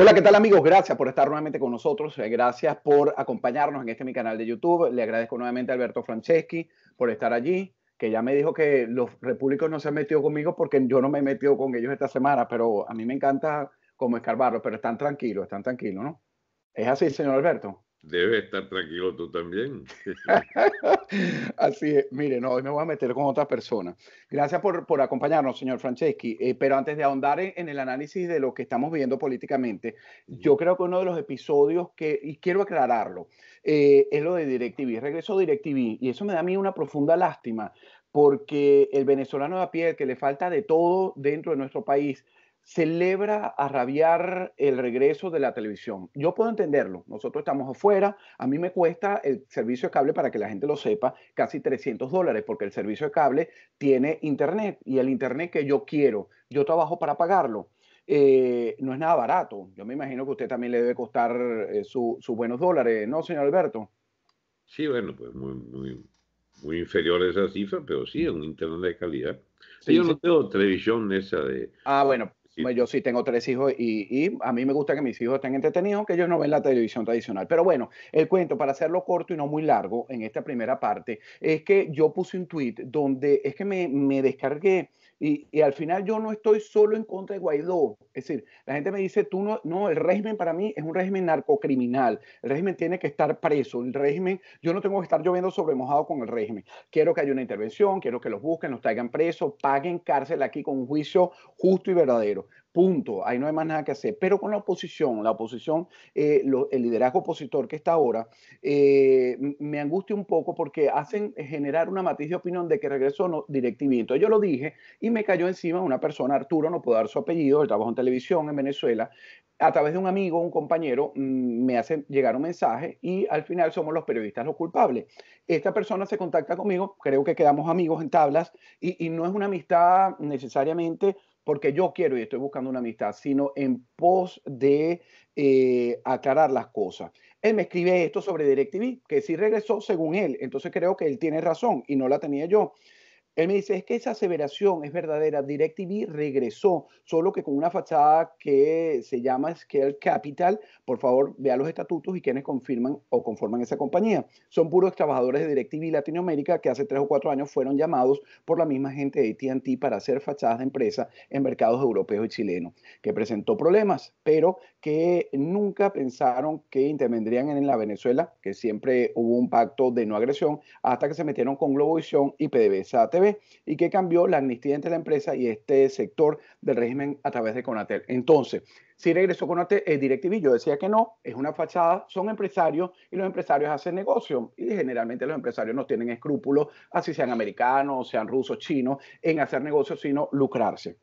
Hola, ¿qué tal amigos? Gracias por estar nuevamente con nosotros, gracias por acompañarnos en mi canal de YouTube. Le agradezco nuevamente a Alberto Franceschi por estar allí, que ya me dijo que los repúblicos no se han metido conmigo porque yo no me he metido con ellos esta semana, pero a mí me encanta como escarbarlos, pero están tranquilos, ¿no? ¿Es así, señor Alberto? Debes estar tranquilo tú también. Así es. Mire, no, hoy me voy a meter con otra persona. Gracias por acompañarnos, señor Franceschi. Pero antes de ahondar en el análisis de lo que estamos viviendo políticamente, yo creo que uno de los episodios que, y quiero aclararlo, es lo de DirecTV. Regreso a DirecTV, y eso me da a mí una profunda lástima, porque el venezolano de a pie, que le falta de todo dentro de nuestro país, celebra a rabiar el regreso de la televisión. Yo puedo entenderlo. Nosotros estamos afuera. A mí me cuesta el servicio de cable, para que la gente lo sepa, casi $300, porque el servicio de cable tiene internet, y el internet que yo quiero, yo trabajo para pagarlo. No es nada barato. Yo me imagino que a usted también le debe costar sus buenos dólares, ¿no, señor Alberto? Sí, bueno, pues muy inferior a esa cifra, pero sí, es un internet de calidad. Sí, yo no tengo televisión esa de... Ah, bueno. Yo sí tengo 3 hijos y a mí me gusta que mis hijos estén entretenidos, que ellos no ven la televisión tradicional. Pero bueno, el cuento, para hacerlo corto y no muy largo en esta primera parte, es que yo puse un tweet donde es que me descargué y al final yo no estoy solo en contra de Guaidó. Es decir, la gente me dice, tú no, el régimen para mí es un régimen narcocriminal. El régimen tiene que estar preso. El régimen, yo no tengo que estar lloviendo sobre mojado con el régimen. Quiero que haya una intervención, quiero que los busquen, los traigan presos, paguen cárcel aquí con un juicio justo y verdadero. Punto. Ahí no hay más nada que hacer. Pero con la oposición, el liderazgo opositor que está ahora, me angustia un poco porque hacen generar una matiz de opinión de que regresó no DirecTV. Entonces yo lo dije y me cayó encima una persona, Arturo, no puedo dar su apellido, él trabajó en televisión en Venezuela. A través de un amigo, un compañero, me hace llegar un mensaje y al final somos los periodistas los culpables. Esta persona se contacta conmigo, creo que quedamos amigos en tablas y no es una amistad necesariamente porque yo quiero y estoy buscando una amistad, sino en pos de aclarar las cosas. Él me escribe esto sobre DirecTV, que sí regresó según él, entonces creo que él tiene razón y no la tenía yo. Él me dice, es que esa aseveración es verdadera, DirecTV regresó, solo que con una fachada que se llama Scale Capital. Por favor, vea los estatutos y quienes confirman o conforman esa compañía. Son puros trabajadores de DirecTV Latinoamérica que hace 3 o 4 años fueron llamados por la misma gente de AT&T para hacer fachadas de empresa en mercados europeos y chilenos, que presentó problemas, pero que nunca pensaron que intervendrían en la Venezuela, que siempre hubo un pacto de no agresión, hasta que se metieron con Globovisión y PDVSA TV. Y que cambió la amnistía entre la empresa y este sector del régimen a través de Conatel. Entonces, si regresó Conatel, DirecTV, yo decía que no, es una fachada, son empresarios y los empresarios hacen negocio. Y generalmente los empresarios no tienen escrúpulos, así sean americanos, sean rusos, chinos, en hacer negocios, sino lucrarse.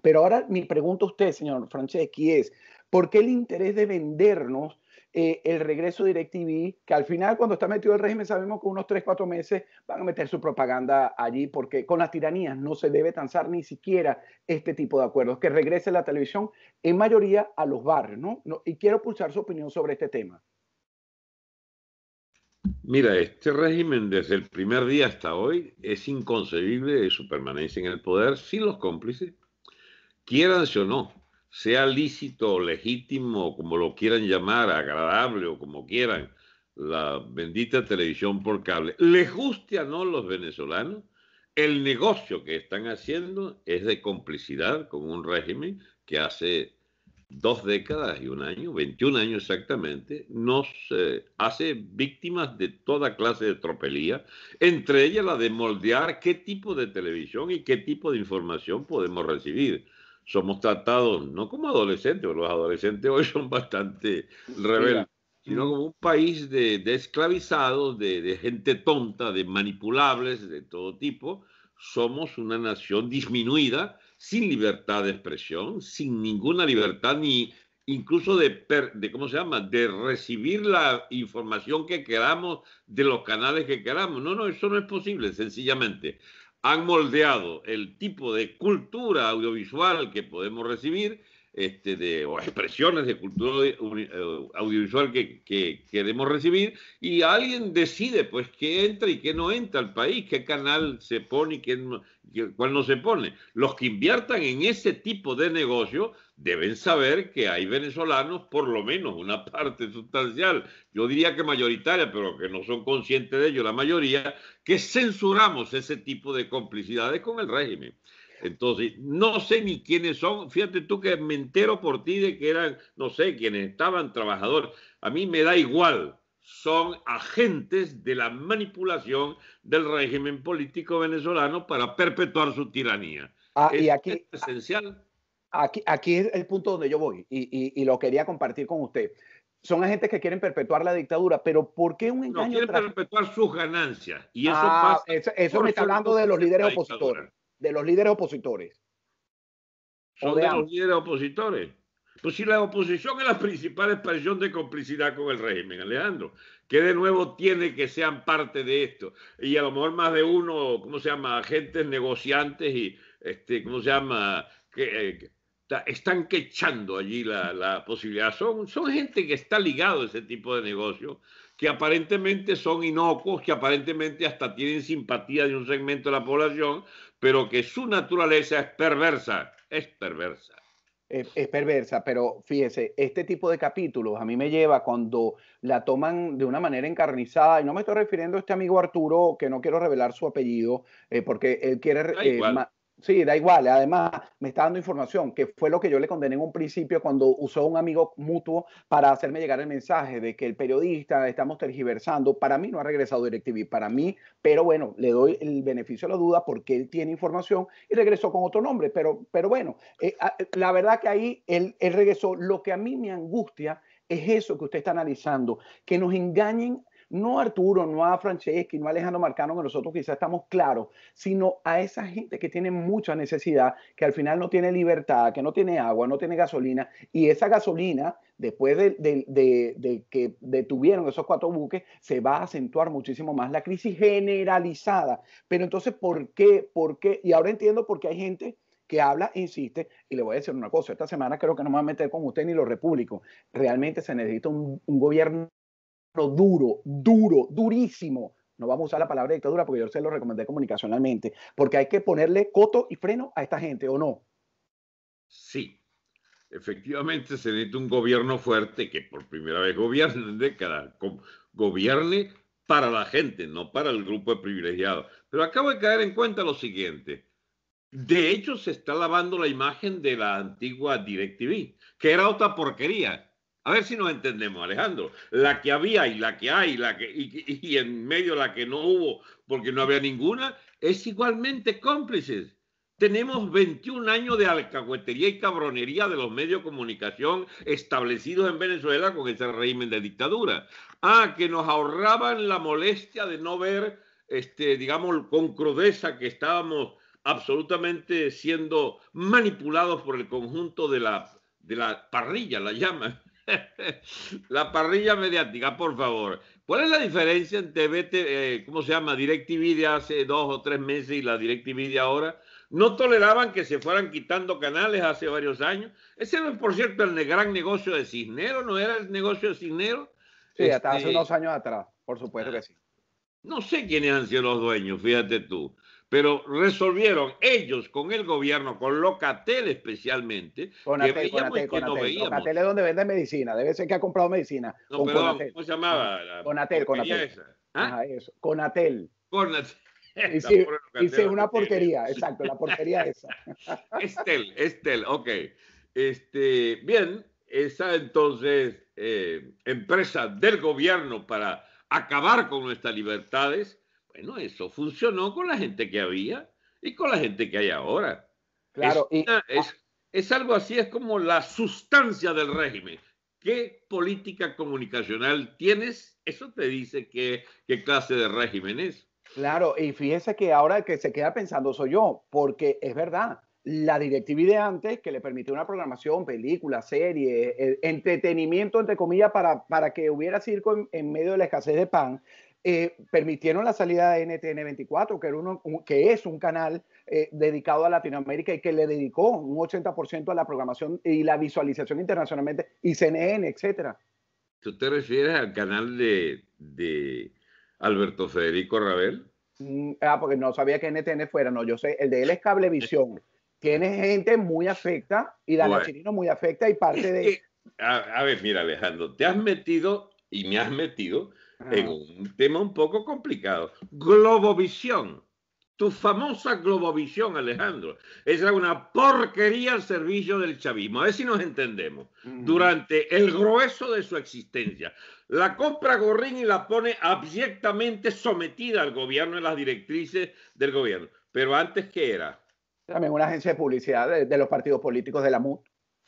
Pero ahora mi pregunta a usted, señor Franceschi, es ¿por qué el interés de vendernos el regreso de DirecTV, que al final cuando está metido el régimen sabemos que unos 3 o 4 meses van a meter su propaganda allí, porque con las tiranías no se debe transar ni siquiera este tipo de acuerdos, que regrese la televisión en mayoría a los barrios, ¿no? Y quiero pulsar su opinión sobre este tema. Mira, este régimen desde el primer día hasta hoy es inconcebible de su permanencia en el poder sin los cómplices, quiéranse o no. Sea lícito, legítimo, como lo quieran llamar, agradable o como quieran, la bendita televisión por cable, les guste o no los venezolanos, el negocio que están haciendo es de complicidad con un régimen que hace 2 décadas y 1 año, 21 años exactamente, nos hace víctimas de toda clase de tropelía, entre ellas la de moldear qué tipo de televisión y qué tipo de información podemos recibir. Somos tratados no como adolescentes, porque los adolescentes hoy son bastante rebeldes, sino como un país de esclavizados, de gente tonta, de manipulables, de todo tipo. Somos una nación disminuida, sin libertad de expresión, sin ninguna libertad, ni incluso de ¿cómo se llama?, de recibir la información que queramos, de los canales que queramos. No, eso no es posible, sencillamente. Han moldeado el tipo de cultura audiovisual que podemos recibir o expresiones de cultura audiovisual que queremos recibir, y alguien decide pues qué entra y qué no entra al país, qué canal se pone y cuál no se pone. Los que inviertan en ese tipo de negocio deben saber que hay venezolanos, por lo menos una parte sustancial, yo diría que mayoritaria, pero que no son conscientes de ello la mayoría, que censuramos ese tipo de complicidades con el régimen. Entonces, no sé ni quiénes son, fíjate tú que me entero por ti de que eran, no sé, quienes estaban trabajadores, a mí me da igual, son agentes de la manipulación del régimen político venezolano para perpetuar su tiranía. Y aquí, es esencial. Aquí es el punto donde yo voy y lo quería compartir con usted. Son agentes que quieren perpetuar la dictadura, pero ¿por qué un engaño? No, quieren perpetuar sus ganancias y eso pasa. Eso me está hablando de los líderes opositores. De los líderes opositores. ¿Son de los líderes opositores? Pues si la oposición es la principal expresión de complicidad con el régimen, Alejandro, que de nuevo tiene que sean parte de esto. Y a lo mejor más de uno, ¿cómo se llama? Agentes negociantes y, ¿cómo se llama? Están quechando allí la posibilidad. Son gente que está ligado a ese tipo de negocio, que aparentemente son inocuos, que aparentemente hasta tienen simpatía de un segmento de la población, pero que su naturaleza es perversa, es perversa. Es perversa, pero fíjese, este tipo de capítulos a mí me lleva cuando la toman de una manera encarnizada, y no me estoy refiriendo a este amigo Arturo, que no quiero revelar su apellido, porque él quiere... Sí, da igual. Además, me está dando información, que fue lo que yo le condené en un principio cuando usó un amigo mutuo para hacerme llegar el mensaje de que el periodista estamos tergiversando. Para mí no ha regresado DirecTV, para mí, pero bueno, le doy el beneficio de la duda porque él tiene información y regresó con otro nombre. Pero bueno, la verdad que ahí él regresó. Lo que a mí me angustia es eso que usted está analizando, que nos engañen. No a Arturo, no a Franceschi, no a Alejandro Marcano, que nosotros quizás estamos claros, sino a esa gente que tiene mucha necesidad, que al final no tiene libertad, que no tiene agua, no tiene gasolina, y esa gasolina, después de que detuvieron esos 4 buques, se va a acentuar muchísimo más la crisis generalizada. Pero entonces, ¿por qué? ¿Por qué? Y ahora entiendo por qué hay gente que habla, insiste, y le voy a decir una cosa, esta semana creo que no me voy a meter con usted ni los repúblicos. Realmente se necesita un gobierno durísimo. No vamos a usar la palabra dictadura porque yo se lo recomendé comunicacionalmente, porque hay que ponerle coto y freno a esta gente, ¿o no? Sí, efectivamente se necesita un gobierno fuerte que por primera vez gobierne en décadas, gobierne para la gente, no para el grupo de privilegiados. Pero acabo de caer en cuenta lo siguiente. De hecho, se está lavando la imagen de la antigua DirecTV, que era otra porquería. A ver si nos entendemos, Alejandro. La que había y la que hay, y en medio la que no hubo, porque no había ninguna, es igualmente cómplices. Tenemos 21 años de alcahuetería y cabronería de los medios de comunicación establecidos en Venezuela con ese régimen de dictadura. Que nos ahorraban la molestia de no ver, digamos, con crudeza que estábamos absolutamente siendo manipulados por el conjunto de la parrilla, la llaman. La parrilla mediática, por favor. ¿Cuál es la diferencia entre ¿cómo se llama? DirecTV de hace 2 o 3 meses y la DirecTV de ahora? No toleraban que se fueran quitando canales hace varios años. Ese no es, por cierto, el gran negocio de Cisneros, ¿no era el negocio de Cisneros? Sí, hasta hace unos años atrás, por supuesto que sí. No sé quiénes han sido los dueños, fíjate tú. Pero resolvieron ellos con el gobierno, con Locatel especialmente, Conatel. Conatel es donde vende medicina, debe ser que ha comprado medicina. No, perdón, Conatel. ¿Cómo se llamaba? Conatel. Ajá, eso. Conatel. Hice una porquería, exacto, la porquería esa. Estel, ok. Bien, esa entonces empresa del gobierno para acabar con nuestras libertades. Bueno, eso funcionó con la gente que había y con la gente que hay ahora. Claro, es algo así, es como la sustancia del régimen. ¿Qué política comunicacional tienes? Eso te dice qué clase de régimen es. Claro, y fíjese que ahora el que se queda pensando soy yo, porque es verdad. La DirecTV de antes, que le permitió una programación, películas, series, entretenimiento, entre comillas, para que hubiera circo en medio de la escasez de pan, permitieron la salida de NTN 24, que, es un canal dedicado a Latinoamérica y que le dedicó un 80% a la programación y la visualización internacionalmente, y CNN, etc. ¿Tú te refieres al canal de Alberto Federico Ravell? Ah, porque no sabía que NTN fuera, no, yo sé, el de él es Cablevisión. Tiene gente muy afecta y Dana Chirino muy afecta y parte de... A ver, mira, Alejandro, te has metido y me has metido en un tema un poco complicado. Globovisión. Tu famosa Globovisión, Alejandro. Esa es una porquería al servicio del chavismo. A ver si nos entendemos. Durante el grueso de su existencia, la compra Gorrín y la pone abyectamente sometida al gobierno y las directrices del gobierno. Pero antes, ¿qué era? También una agencia de publicidad de los partidos políticos de la MUT.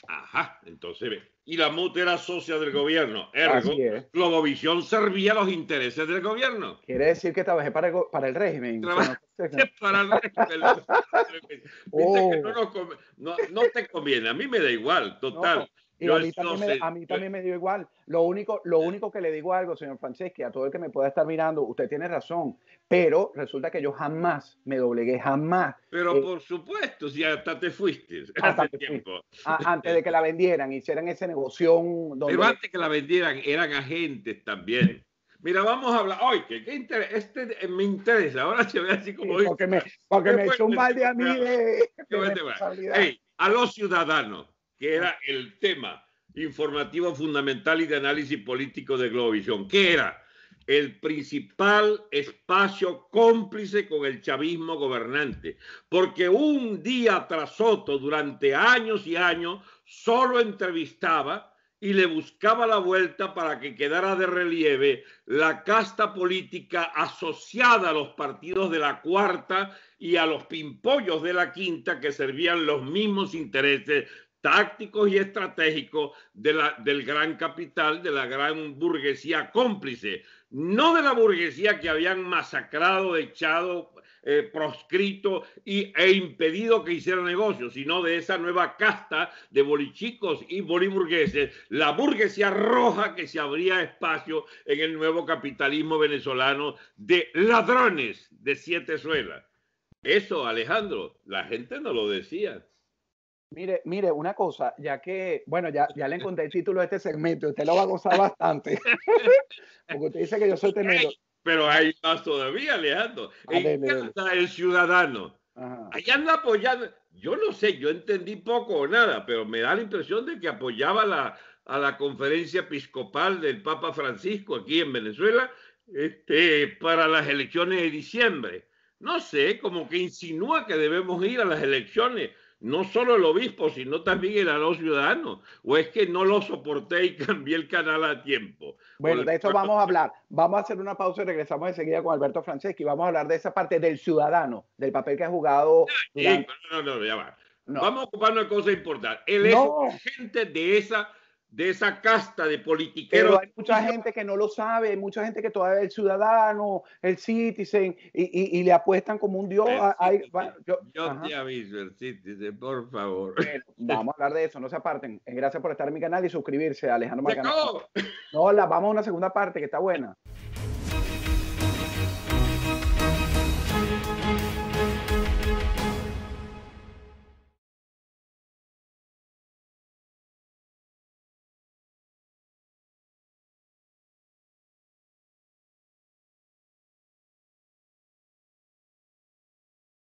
Ajá, entonces ve. Y la MUT era socia del gobierno. Ergo, Globovisión servía los intereses del gobierno. Quiere decir que trabajé para el régimen. Trabajé para el régimen. Viste que no te conviene. A mí me da igual, total. No, yo a mí también me dio igual. Lo único que le digo algo, señor Franceschi, a todo el que me pueda estar mirando, usted tiene razón. Pero resulta que yo jamás me doblegué, jamás. Pero por supuesto, si hasta te fuiste hace tiempo. Antes de que la vendieran, hicieran ese negocio. Pero antes que la vendieran, eran agentes también. Mira, vamos a hablar. Ay, qué interés. Este me interesa. Ahora se ve así como... Sí, porque me echó un balde a mí de hey, a los ciudadanos, que era el tema informativo fundamental y de análisis político de Globovisión. ¿Qué era? El principal espacio cómplice con el chavismo gobernante, porque un día tras otro, durante años y años, solo entrevistaba y le buscaba la vuelta para que quedara de relieve la casta política asociada a los partidos de la cuarta y a los pimpollos de la quinta, que servían los mismos intereses tácticos y estratégicos del gran capital, de la gran burguesía cómplice, no de la burguesía que habían masacrado, echado, proscrito e impedido que hiciera negocios, sino de esa nueva casta de bolichicos y boliburgueses, la burguesía roja que se abría espacio en el nuevo capitalismo venezolano de ladrones de 7 suelas. Eso, Alejandro, la gente no lo decía. Mire, una cosa, ya que, bueno, ya le encontré el título de este segmento, usted lo va a gozar bastante, porque usted dice que yo soy tremendo. Pero hay más todavía, Alejandro. Encanta el ciudadano. Allá anda apoyando, yo no sé, yo entendí poco o nada, pero me da la impresión de que apoyaba a la conferencia episcopal del Papa Francisco aquí en Venezuela para las elecciones de diciembre. No sé, como que insinúa que debemos ir a las elecciones. No solo el obispo, sino también el a los ciudadanos. ¿O es que no lo soporté y cambié el canal a tiempo? Bueno, de esto vamos a hablar. Vamos a hacer una pausa y regresamos enseguida con Alberto Franceschi. Vamos a hablar de esa parte del ciudadano, del papel que ha jugado. Ya va. No. Vamos a ocuparnos de cosas importantes. Él es gente de esa casta de politiqueros. Pero hay mucha gente que no lo sabe, hay mucha gente que todavía es el ciudadano, el citizen, y le apuestan como un dios. Yo te aviso, el citizen, por favor. Bueno, vamos a hablar de eso, no se aparten. Gracias por estar en mi canal y suscribirse a Alejandro Marcano. No, vamos a una segunda parte que está buena.